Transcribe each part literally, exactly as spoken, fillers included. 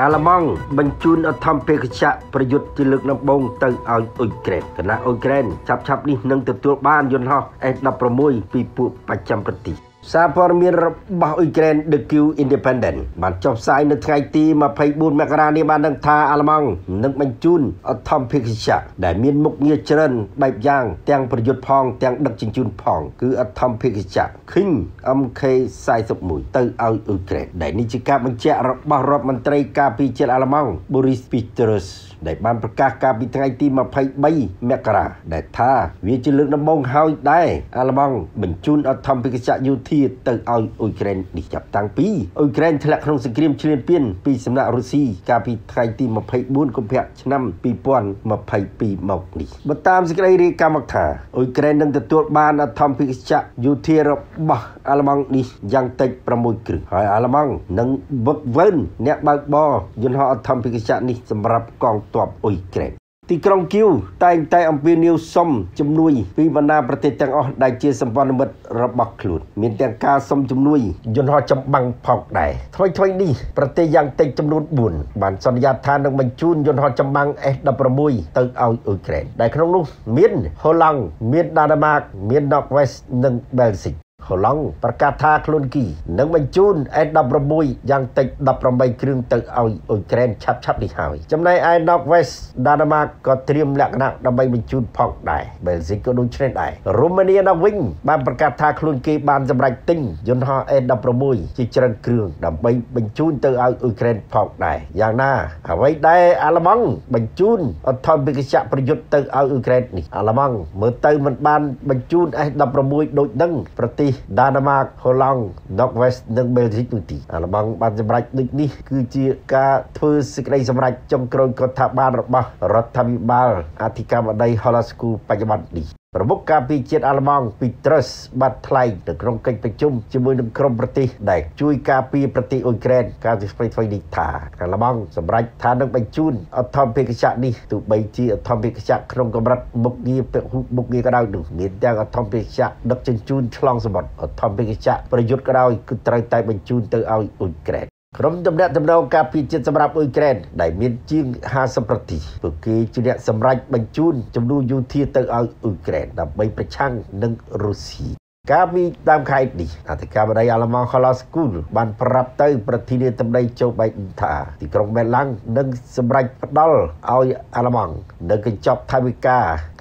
อาลมังบรรจุอัฐมเพกชะประยุทธ์จิลึกนำบงตั้งเอาอุเกรนคณะอุเกรนชับๆนี่นั่งติดตัวบ้านยนต์ฮะเอ็ดนับประมวยปีปุประจำปฏิซาพอร์มีระบาอุเกรนเดกิวอินดิเพนเดนต์บัดจบสายในไทยตีมาไพบุญแมกราณีบันดังทาอาลมังนั่งบรรจุอัฐมเพกชะได้มีมุกเงียเจริญใบยางแตงประยุทธ์พองแตงดักจิงจุนพองคืออัฐมเพกชะขึ้นอัมเคยสายสมุยตั้งเอาอุเกรนได้นิจิกาบัญชีรับบารมันตรีกาปีเจลอาลมังบริสปิเตอร์สได้บันประกาศกาปีไทยตีมาไพใบแมกราได้ท่าวิจิลึกน้ำบงเฮาได้อาลมังบรรจุอัฐมเพกชะยูที่ตึกเอาอุเครนดิจับตังปีอุเครนทะเลขนมสกรีมเชลเปียนปีสำนักรัสเซียกาปีไทยตีมาไพบุญกุมภะชนำปีปอนมาไพปีหมอกดิมาตามสกรีรีกามักธาอุเครนดังตัวบานอัฐมเพกชะยูที่ระบะอาลมังดิยังติดประมุยกรึหายอาลมังนังบดเว้นเนบากบอยุนหออัฐมเพกชะนี่สำหรับกองตัวอุเครนที่กรงคิวใต้ใต้อำเภอเนียวสมจำนวนปีบรรดาประเทศต่างออกได้เชื่อสัมพันธ์มิตรระบักขลุ่นมีแต่การสมจำนวนยนต์หอจำบังพอกได้ถอยถอยนี่ประเทศยังเต็งจำนวนบุญบ้านสัญญาทานดังบรรจุยนต์หอจำบังเอ็ดดับประมุยตึงเอาอุเครนได้ขนมลูกมีนฮอลแลนด์มีนดาร์มาร์กมีนนอร์เวย์หนึ่งเบลซิกฮอลแลนด์ประกาศทาคลุนกีนังบรรจุนเอ็ดดับประมุยยังติดดับประมุยเครื่องตึกเอาอุเครนชับชับดิหายจำในไอ้นอร์เวย์ดาร์มาก็เตรียมหลักหนักดับใบบรรจุนพอกได้เบลซิกก็ดูเช่นได้รูมาเนียนักวิ่งบ้านประกาศทาคลุนกีบ้านจำไรติ้งยนต์ฮอเอ็ดดับประมุยจิจรันเครื่องดับใบบรรจุนตึกเอาอุเครนพอกได้อย่างน่าเอาไว้ได้อาลมังบรรจุนอัฐมเพกชะประยุทธ์ตึกเอาอุเครนนี่อาลมังเมื่อตึกมันบ้านบรรจุนเอ็ดดับประมุยโดยนั่งประตีดานามาร์กฮอลแลนด์นอร์เวย์นั่งเบลซิกตุตีอาลมังบ้านจำไรติ้งนี่คือจีการเพื่อสิ่งใดจำไรจำกรอนกทบาลบ้ารัฐบาลอธิการบดีฮอลลัสกูปัจจุบันนี้ระบบการพิจารณาลมังปีตรัสบัตไลน์ในกรงเกณฑ์ประชุมจะมุ่งกรมประติได้ช่วยการปีประติอุเครนการที่ไปไฟดิถาการละมังสำหรับฐานนักบรรจุนอัฐมเพกชะนี่ถูกใบจีอัฐมเพกชะกรงกำรัฐบุกยีเป็กหุบบุกยีกระดาวดุเมียนแต่อัฐมเพกชะนักจันจุนฉลองสมบัติอัฐมเพกชะประยุทธ์กระดาวคือไตรไตบรรจุนเตอเอาอุเครนกรมจำเนียจำนองการพิจารณาสำหรับอุเครนได้มีจึงห้าสัปดาห์เพื่อที่จะเนี่ยสำหรับบรรจุจำนวนยูทีเตอร์เอาอุเครนนำไปประชันนังรัสเซียการมีตามใครดีอธิการบดีอาลมังคอลสกูลบันปรับเตอร์ประธีเนตในโจไบอินทาที่กรมแม่ลังนังสำหรับดอลเอาอาลมังนังกิจจอบไทยวิกา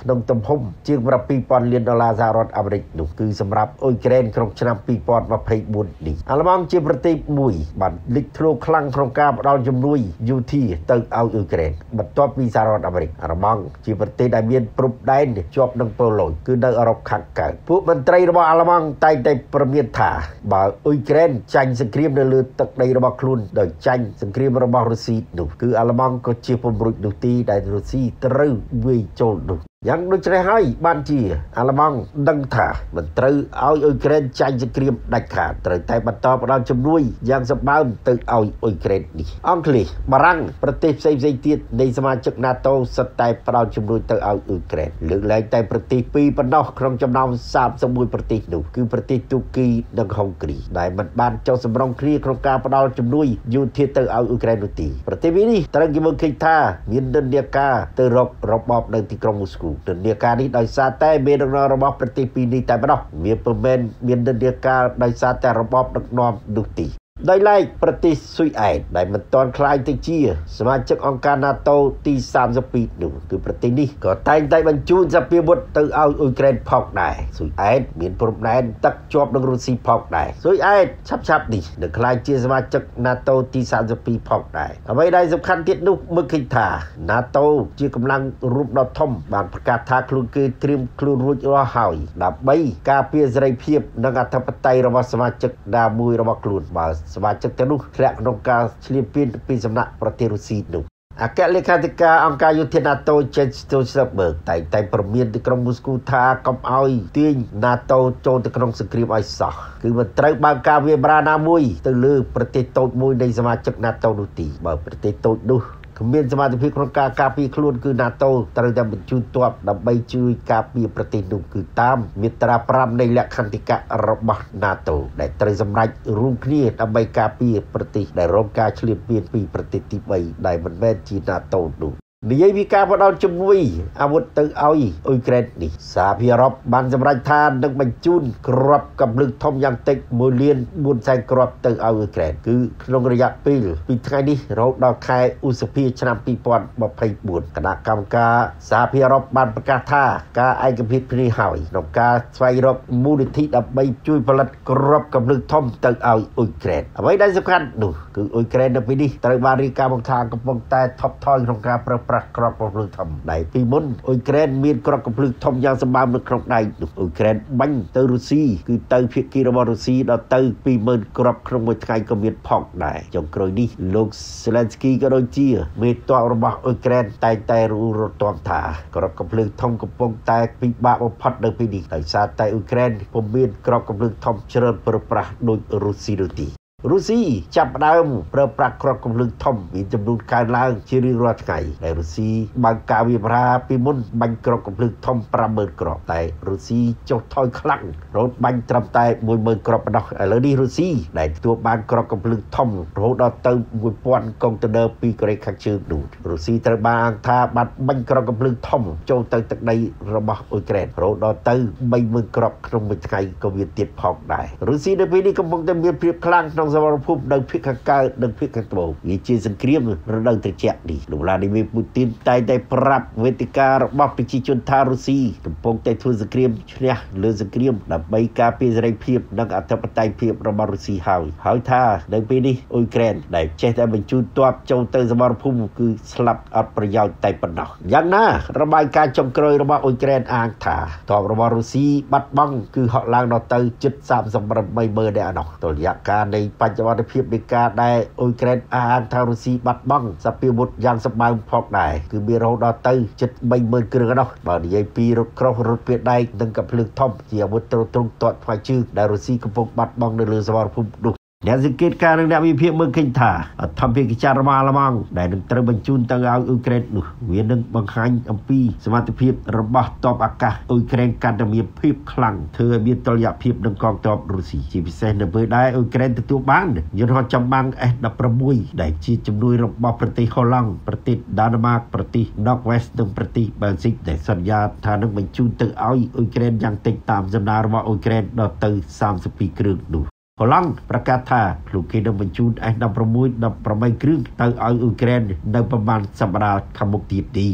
น้องตมพมจึงประปีปอนเรียนดอลลาร์สหรัฐอเมริกาคือสำหรับอุเครนครองชนะปีปอนมาไพบุญดีอาลมังเจประติมุยบัตรลิทรูคลังโครงการเราจำนวนยูทีเติร์กเอาอุเครนบัตรตัวปีสหรัฐอเมริกาอาลมังเจประติได้เมียนปรุบได้จบนังโปโลคือนังอรบขังกันผู้มันไตรระบอาลมังไต่ได้ประเมียนถาบ่าอุเครนจังสกรีมในเรือตักในระบคลุนโดยจังสกรีมระบรัสเซียดูคืออาลมังก็เจปมรุดดูตีได้รัสเซียตรึเวโจดูยังดูใจให้บ้านจีอาลมังดังถามันตรึเอาอุเครนใจจะเกรียมได้ขาดตรึแต่บรรดาเราจำนวนยังสบายตึงเอาอุเครนนี่อังกฤษบรังประเทศเซฟเซติในสมาชิกนาโตสแตปเราจำนวนตึงเอาอุเครนเหลือหลายแต่ประเทศปีปนนอกครองจำนวนสามสมุยประเทศหนึ่งคือประเทศตุรกีดังฮังการีได้บรรดาเจ้าสำรองเคลียร์โครงการเราจำนวนยูเทตึงเอาอุเครนนุตีประเทศนี้ตรึกิมกิธามีนเดนเดียกาเตอร์รบรบอบในที่กรมอุสกูเดินเดียกานี้โดยซาเต้เมียนนอร์ระบบปฏิปีนี้แต่ไม่รอดเมียนเปอร์เมนเมียนเดินเดียกาโดยซาเต้ระบบนักนอมดุตีได้ไล่ประติสุยไอได้มันตอนคลายติเชียสมาชิกองค์การนาโตตีสามสปีหนึ่งคือประตินี้ก็แต่งได้บรรจุสปีบดตึงเอาอุเครนพอกได้สุยไอเมียนโปรแนนตักจอบนักรุสีพอกได้สุยไอชับชับดิเดินคลายเชียสมาชิกนาโตตีสามสปีพอกได้เอาไว้ได้สำคัญที่นุกเมื่อคิดถานาโตเชียกำลังรูปนอทอมบางประกาศทาคลุนเกยเตรียมคลุนรุ่ยรอหอยดับใบกาเปียสไรเพียบนักอัธปไตยระบบสมาชิกดาบุยระบบกลุ่นมาสมาชิกทั้งหมดแหลกนองการชลิปินปีสำนักประเทศรัสเซียหนึ่งอาการเลขาธิการองค์การยุทธนาโตเจนสโตเซเบิร์กแต่แต่ประเมินที่กรมมุสกูทากำเอาที่นาโตโจมตีกรมสงครามไอซ์ส์คือมันตรึกบางการเวียบรานามุยตึงลือประเทศโตมุยในสมาชิกนาโตนุตีบางประเทศโตนุ ขมิ้นสมาชิกของการกาปีคลุนคือนาโต้ตระหนักจุดตรวจนำไปช่วยกาปีประตินุคือตามมิตรพรามในหลักขันติกะระบาดนาโต้ได้เตรียมสำนักรุ่งนี้นำไปกาปีประติได้ร่วมการเฉลี่ยเปลี่ยนปีประติที่ไปได้มันแม่จีนาโต้ดูในยวิการพัฒนาจมุยอาวุธตึงเอาอีอุกเรนนี่สาพิรบบันสำรัยทานนักบัญจุนกรอบกำลึงทอมยังเต็กมูเลียนบุญแสงกรอบตึงเอาอุกเรนคือโรงระยะปีปีไทยนี้เราดาวไทยอุสพีชนะปีปอนมาไพ่บุญคณะกรรมการสาพิรบบันประกาศท่าการไอกระพิบพิริหอยนกกาไฟรบมูลทิดับใบจุยผลัดกรอบกำลึงทอมตึงเอาอุกเรนเอาไว้ได้สำคัญดูคืออุกเรนในปีนี้ตระบารีการบางทางกำลังแต่ท็อปทอยของการประกรอบกระพลึกทำในปีมุนอุยแกรนมีกรอบกระพลึกทำอย่างสบายมือครองในอุยแกรนบังเตอร์รูซีคือเตอร์เพียกีรบารูซีเราเตอร์ปีมุนกรอบครองเมืองไทยก็มีพอกได้จงกรอยนี้ลูกเซเลนสกี้ก็โดนเจียมีตัวระบาดอุยแกรนแต่แต่รู้รถตัวถากรอบกระพลึกทำกระปงแต่ปีบาบพัดในปีนี้แต่ซาแต่อุยแกรนผมมีกรอบกระพลึกทำเชิญประปราโดยรูซีดูดีรูซีจับดาวเปรอะปรากรอบกำลังทอมมีจำนวนการล้างชีริรัตไก่ในรูซีบางกาวิพราปิมุนบังกรอบกำลังทอมประเมินกรอบแต่รูซีจดถอยคลั่งรถบังตรำแต่มวยเมินกรอบดอกอะไรนี่รูซีในตัวบางกรอบกำลังทอมรถดอเติมมวยปวนกองเตเดอร์ปีกเรคังชื่อดูรูซีตระบางทาบัดบังกรอบกำลังทอมโจเตอร์ตักในระบอบอุยแกรนรถดอเติมไม่เมินกรอบครองเมืองไทยก็มีเตียบพอกได้รูซีในปีนี้กำลังจะมีเปรียบคลั่งน้องสมรภูมิดังพิกกาดังพิกกโบมีเจสันเกรียมระดับตระเจียดีหลุมลาดิมีปูตินไต่ได้ปรับเวทีการบัพปิจิชนทารุซีตุปงไต่ทุนสเกรียมชนะเลือสเกรียมดับใบกาเปรไรเพียบนักอัตปไตเพียบระบารุซีหายหายท่าดังปีนี้อุยแกรนได้เจตบรรจุตัวเจ้าเตอร์สมรภูมิคือสลับอัปประยาวไต่ปนอกยังน่าระบายการจมกรอยระบาอุยแกรนอ่างท่าตอบระบารุซีบัดบังคือหอกลางนอเตอร์จุดสามสำหรับไม่เบอร์ได้อนอกตัวยักการในปัจจุบันเพียบในการได้อุยแกรนอาอันทารุซีบัดบังสปิบุตยังสบายพอกได้คือมีเราดอเตอร์จุดใบเมืองเกลือเนาะบางทีไอพีรถครอบรถเปียได้ตั้งกับเรื่องท่อมเจียบุตรตรงตอดไฟชื่อดารุซีกบกบัดบังในเรือสวรรค์ภูมิดุเนื้อสกิดการเรื่องมีเพียงเมืองเคนธาทำเพียงกิจารมาละมังได้หนึ่งเติมบรรจุต่างเอาอุเกรนดูเวียนหนึ่งบางครั้งอัมพีสมาธิเพียบระบาดตอบอากาศอุเกรนการดำเนินเพียบคลังเธอมีตัวอย่างเพียบหนึ่งกองตอบรูซีจีพิเศษหนึ่งเบอร์ได้อุเกรนตัวบ้านยืนหอจำบังเอ็ดดับประมุยได้จีจำนวนระบาดประเทศฮอลแลนด์ประเทศดานมาร์กประเทศนอร์ทเวสต์หนึ่งประเทศเบลซิกได้สัญญาทางหนึ่งบรรจุต่างเอาอุเกรนยังติดตามจำนวนระบาดอุเกรนดอตเตอร์สามสิบปีครึ่งดูพลังประกาศท่าลูกเขยนำบรรจุไอ้นำประมุ่ยนำประไม่ครึ่งตั้งเอาอุกเรนในประมาณสัปดาห์ขมุกตีดี